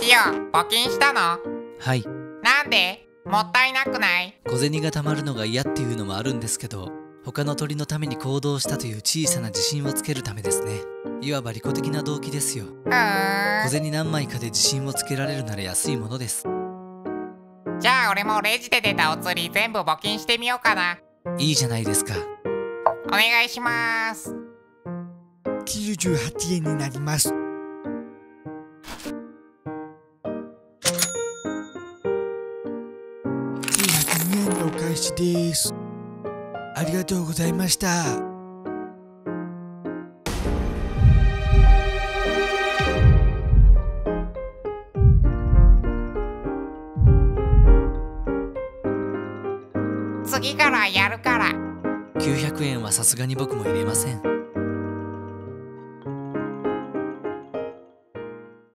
ひよ、募金したの？はい。なんで？もったいなくない？小銭が貯まるのが嫌っていうのもあるんですけど、他の鳥のために行動したという小さな自信をつけるためですね。いわば利己的な動機ですよ。小銭何枚かで自信をつけられるなら安いものです。じゃあ俺もレジで出たお釣り全部募金してみようかな。いいじゃないですか。お願いします。98円になります。202円のお返しです。ありがとうございました。次からやるから。900円はさすがに僕も入れません。